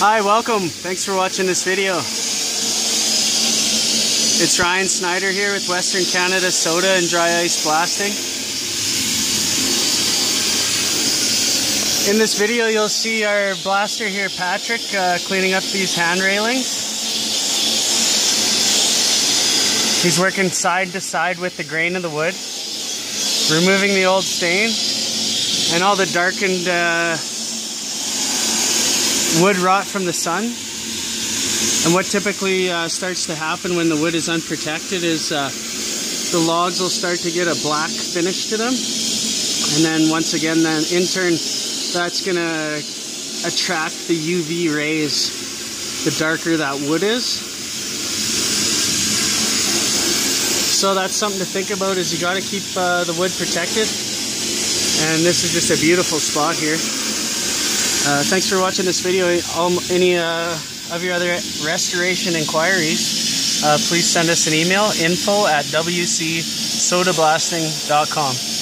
Hi, welcome. Thanks for watching this video. It's Ryan Snyder here with Western Canada Soda and Dry Ice Blasting. In this video you'll see our blaster here, Patrick, cleaning up these hand railings. He's working side to side with the grain of the wood, removing the old stain and all the darkened wood rot from the sun. And what typically starts to happen when the wood is unprotected is the logs will start to get a black finish to them, and then once again, then in turn, that's gonna attract the UV rays the darker that wood is. So that's something to think about, is you got to keep the wood protected, and this is just a beautiful spot here. Thanks for watching this video. Any of your other restoration inquiries, please send us an email, info@wcsodablasting.com.